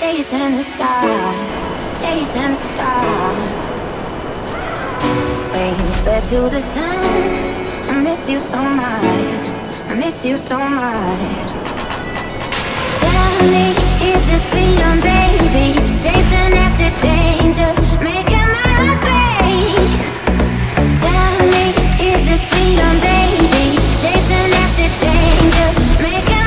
Chasing the stars, chasing the stars. When you sped to the sun, I miss you so much, I miss you so much. Tell me, is this freedom, baby? Chasing after danger, making my heart break. Tell me, is this freedom, baby? Chasing after danger, making my heart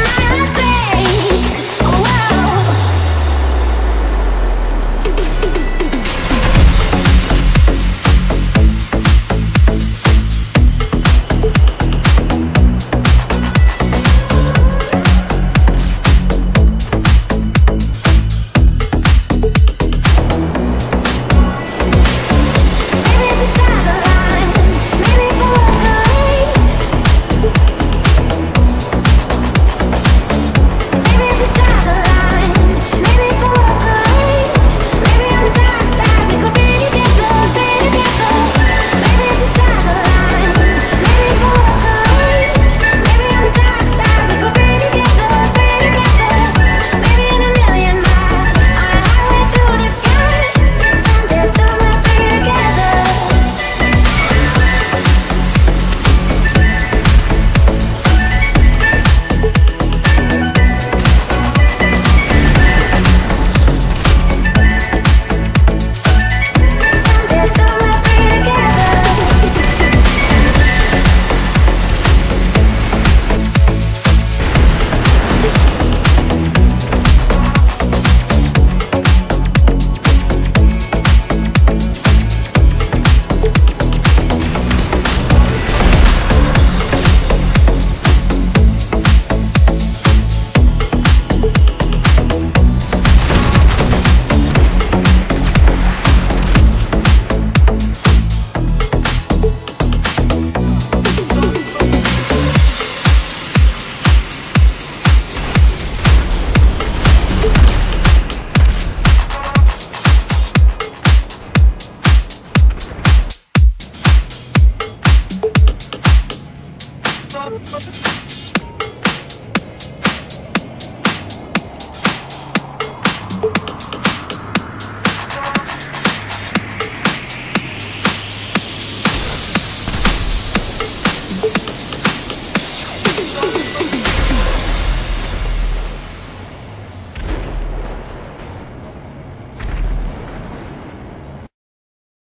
break.